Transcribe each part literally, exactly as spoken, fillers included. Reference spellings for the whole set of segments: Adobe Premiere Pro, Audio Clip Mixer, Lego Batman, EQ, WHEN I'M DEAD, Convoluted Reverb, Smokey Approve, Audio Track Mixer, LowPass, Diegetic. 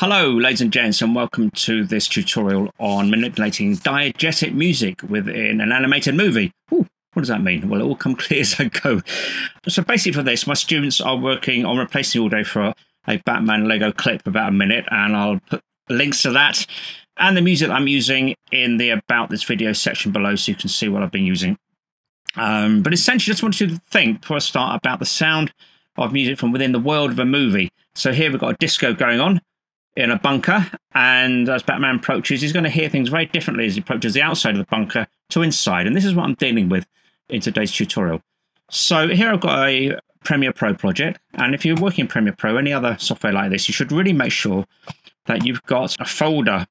Hello ladies and gents, and welcome to this tutorial on manipulating diegetic music within an animated movie. Ooh, what does that mean? Well, it will come clear as I go. So basically for this, my students are working on replacing audio for a Batman Lego clip about a minute, and I'll put links to that and the music I'm using in the about this video section below so you can see what I've been using. Um, but essentially I just want you to think before I start about the sound of music from within the world of a movie. So here we've got a disco going on in a bunker, and as Batman approaches, he's going to hear things very differently as he approaches the outside of the bunker to inside, and this is what I'm dealing with in today's tutorial. So here I've got a Premiere Pro project, and if you're working in Premiere Pro, any other software like this, you should really make sure that you've got a folder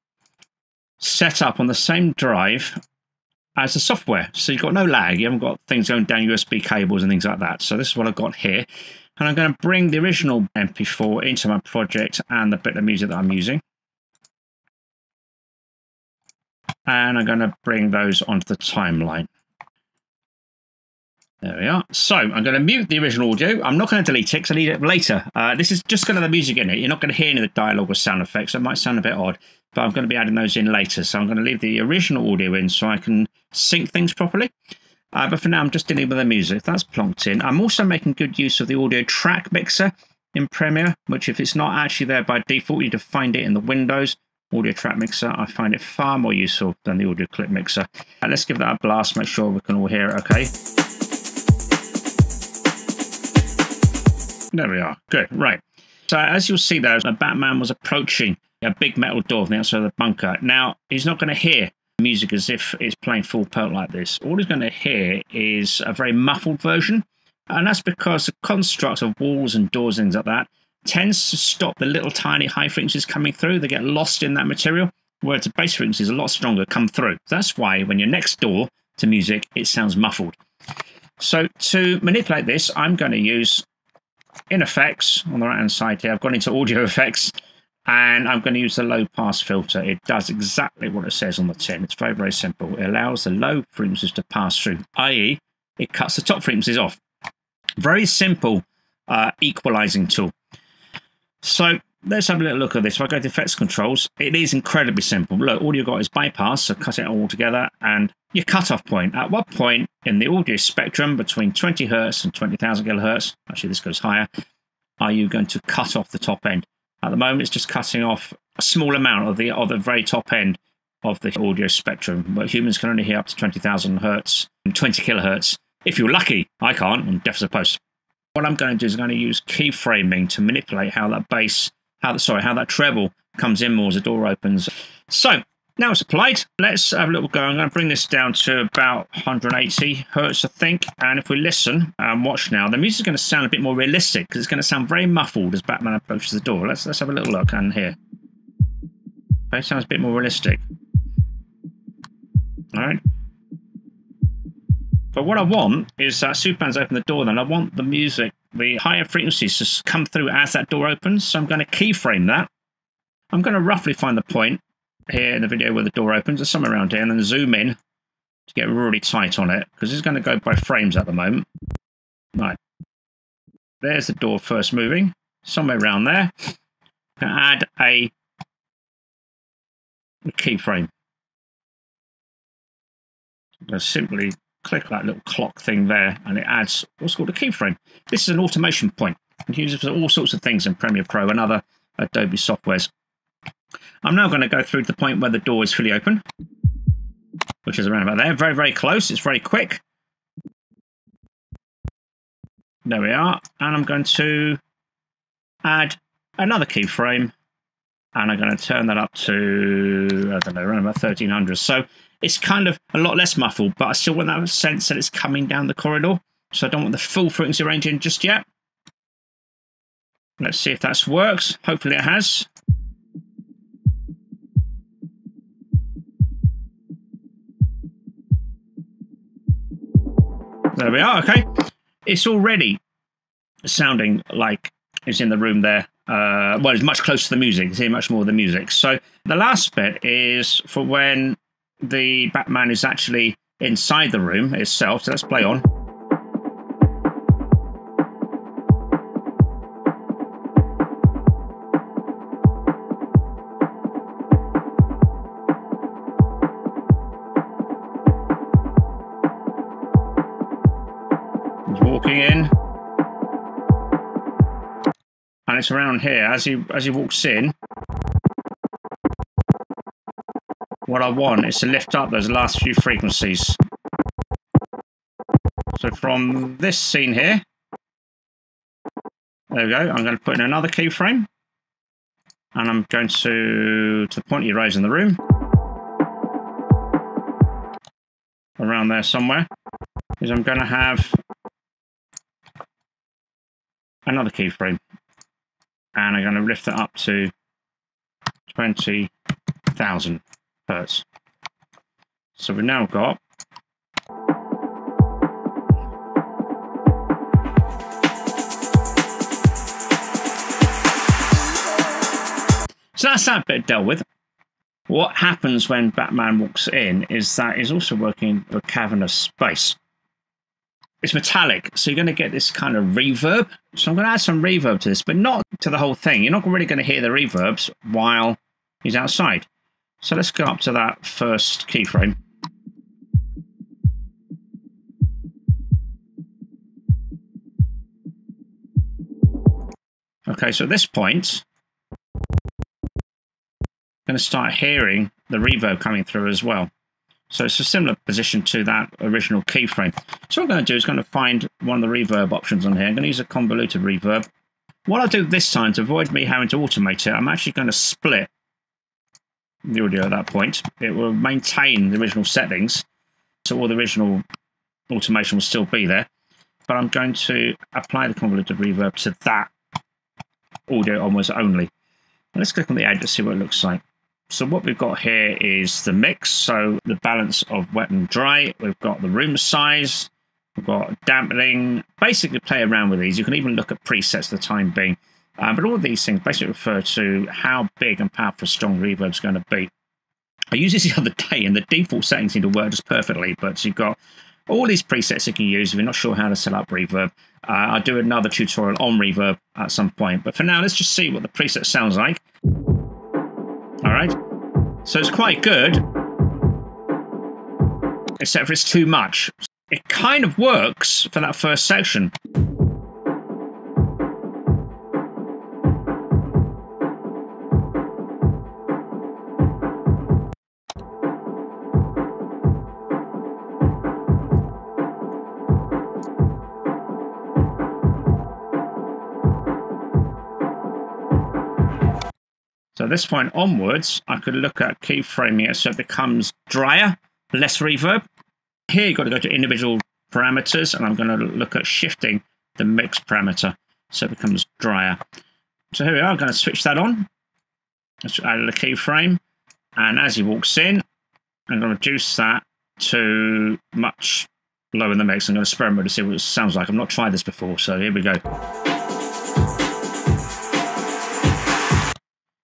set up on the same drive as the software, so you've got no lag, you haven't got things going down U S B cables and things like that. So this is what I've got here. And I'm going to bring the original M P four into my project and the bit of music that I'm using. And I'm going to bring those onto the timeline. There we are. So I'm going to mute the original audio. I'm not going to delete it because I need it later. Uh, this is just going to have the music in it. You're not going to hear any of the dialogue or sound effects. That might sound a bit odd, but I'm going to be adding those in later. So I'm going to leave the original audio in so I can sync things properly. Uh, but for now, I'm just dealing with the music. That's plonked in. I'm also making good use of the Audio Track Mixer in Premiere, which if it's not actually there by default, you need to find it in the Windows Audio Track Mixer. I find it far more useful than the Audio Clip Mixer. Uh, let's give that a blast, make sure we can all hear it okay. There we are. Good. Right. So as you'll see there, Batman was approaching a big metal door from the outside of the bunker. Now, he's not going to hear music as if it's playing full pelt like this. All he's going to hear is a very muffled version, and that's because the construct of walls and doors and things like that tends to stop the little tiny high frequencies coming through. They get lost in that material, whereas the bass frequencies are a lot stronger come through. That's why when you're next door to music, it sounds muffled. So to manipulate this, I'm going to use in effects on the right hand side here. I've gone into audio effects, and I'm going to use the low pass filter. It does exactly what it says on the tin. It's very, very simple. It allows the low frequencies to pass through, that is it cuts the top frequencies off. Very simple uh, equalizing tool. So let's have a little look at this. If I go to effects controls, it is incredibly simple. Look, all you've got is bypass, so cut it all together, and your cutoff point. At what point in the audio spectrum between twenty hertz and twenty thousand kilohertz, actually this goes higher, are you going to cut off the top end? At the moment, it's just cutting off a small amount of the, of the very top end of the audio spectrum. But humans can only hear up to twenty thousand hertz and twenty kilohertz. If you're lucky, I can't. I'm deaf as a post. What I'm going to do is I'm going to use keyframing to manipulate how that bass, how sorry, how that treble comes in more as the door opens. So now it's applied. Let's have a little go. I'm going to bring this down to about one hundred eighty hertz, I think. And if we listen and watch now, the music's going to sound a bit more realistic because it's going to sound very muffled as Batman approaches the door. Let's let's have a little look and hear. Okay, sounds a bit more realistic. All right. But what I want is that Superman's opened the door, then I want the music, the higher frequencies, to come through as that door opens. So I'm going to keyframe that. I'm going to roughly find the point here in the video where the door opens, or somewhere around here, and then zoom in to get really tight on it, because it's going to go by frames at the moment. Right, there's the door first moving, somewhere around there. I'm going to add a keyframe. I'm going to simply click that little clock thing there, and it adds what's called a keyframe. This is an automation point. You can use it for all sorts of things in Premiere Pro and other Adobe softwares. I'm now going to go through to the point where the door is fully open, which is around about there. Very, very close. It's very quick. There we are. And I'm going to add another keyframe, and I'm going to turn that up to, I don't know, around about thirteen hundred. So it's kind of a lot less muffled, but I still want that sense that it's coming down the corridor. So I don't want the full frequency range in just yet. Let's see if that works. Hopefully it has. There we are, okay. It's already sounding like it's in the room there. Uh, well, it's much closer to the music. It's here much more of the music. So the last bit is for when the Batman is actually inside the room itself. So let's play on. walking in. And it's around here. As he, as he walks in, what I want is to lift up those last few frequencies. So from this scene here, there we go, I'm going to put in another keyframe. And I'm going to, to the point you raise in the room. Around there somewhere. Is I'm going to have another keyframe. And I'm going to lift that up to twenty thousand hertz. So we've now got So that's that bit dealt with. What happens when Batman walks in is that he's also working in a cavernous space. It's metallic, so you're going to get this kind of reverb. So I'm going to add some reverb to this, but not to the whole thing. You're not really going to hear the reverbs while he's outside. So let's go up to that first keyframe. Okay, so at this point, going to start hearing the reverb coming through as well. So it's a similar position to that original keyframe. So what I'm going to do is going to find one of the reverb options on here. I'm going to use a convoluted reverb. What I'll do this time to avoid me having to automate it, I'm actually going to split the audio at that point. It will maintain the original settings, so all the original automation will still be there. But I'm going to apply the convoluted reverb to that audio onwards only. Now let's click on the edge to see what it looks like. So what we've got here is the mix, so the balance of wet and dry. We've got the room size, we've got dampening. Basically play around with these. You can even look at presets for the time being. Uh, but all of these things basically refer to how big and powerful strong reverb is going to be. I used this the other day and the default settings seem to work just perfectly, but you've got all these presets you can use if you're not sure how to set up reverb. Uh, I'll do another tutorial on reverb at some point. But for now, let's just see what the preset sounds like. All right, so it's quite good, except for it's too much. It kind of works for that first section. So at this point onwards, I could look at keyframing it so it becomes drier, less reverb. Here you've got to go to individual parameters, and I'm going to look at shifting the mix parameter so it becomes drier. So here we are, I'm going to switch that on. Let's add a keyframe, and as he walks in, I'm going to reduce that to much lower in the mix. I'm going to experiment to see what it sounds like. I've not tried this before, so here we go.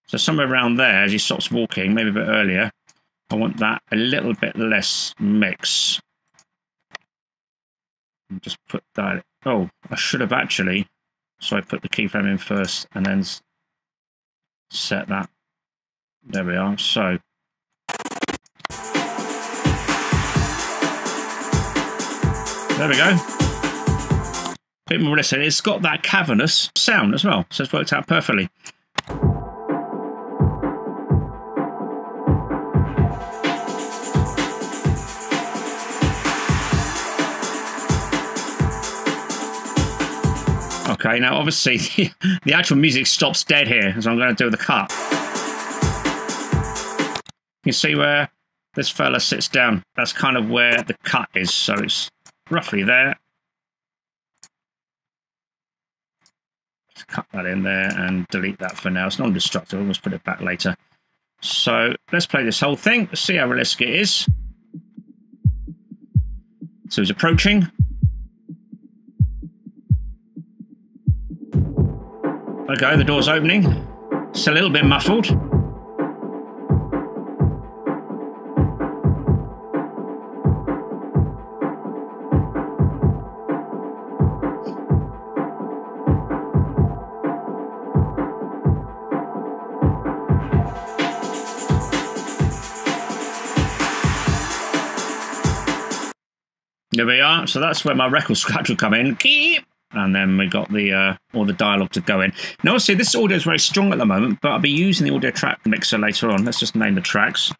So somewhere around there, as he stops walking, maybe a bit earlier, I want that a little bit less mix. And just put that, oh, I should have actually, so I put the keyframe in first and then set that. There we are, so. There we go. A bit more listen, it's got that cavernous sound as well, so it's worked out perfectly. Okay, now obviously the, the actual music stops dead here, so I'm going to do the cut. You can see where this fella sits down. That's kind of where the cut is, so it's roughly there. Just cut that in there and delete that for now. It's non-destructive, we'll just put it back later. So let's play this whole thing, let's see how realistic it is. So he's approaching. Okay, the door's opening. It's a little bit muffled. There we are. So that's where my record scratch will come in. And then we got the uh, all the dialogue to go in. Now, obviously, this audio is very strong at the moment, but I'll be using the Audio Track Mixer later on. Let's just name the tracks.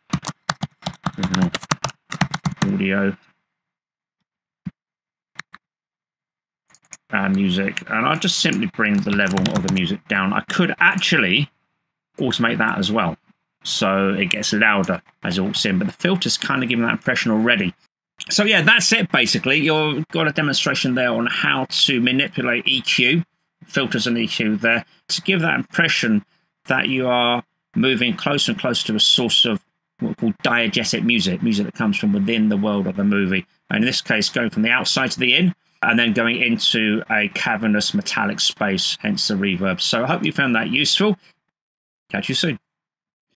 Audio. Uh, music. And I'll just simply bring the level of the music down. I could actually automate that as well, so it gets louder as it walks in. But the filter's kind of giving that impression already. So yeah, that's it basically. You've got a demonstration there on how to manipulate E Q, filters and E Q there, to give that impression that you are moving closer and closer to a source of what we call diegetic music, music that comes from within the world of the movie. And in this case, going from the outside to the in, and then going into a cavernous metallic space, hence the reverb. So I hope you found that useful. Catch you soon.